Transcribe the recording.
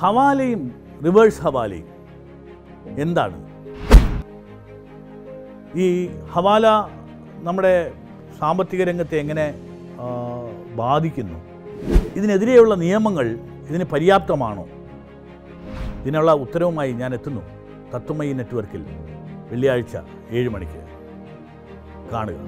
ഹവാലയും reverse ഹവാലയും എന്താണ്? ഈ ഹവാല നമ്മുടെ സാമ്പത്തിക രംഗത്തെ എങ്ങനെ ബാധിക്കുന്നു? ഇതിനെതിരെയുള്ള നിയമങ്ങൾ ഇതിന് പര്യാപ്തമാണോ? ഇതിനുള്ള ഉത്തരവുമായി ഞാൻ എത്തുന്നു തത്വമയി നെറ്റ്വർക്കിൽ വെള്ളിയാഴ്ച 7 മണിക്ക് കാണുക.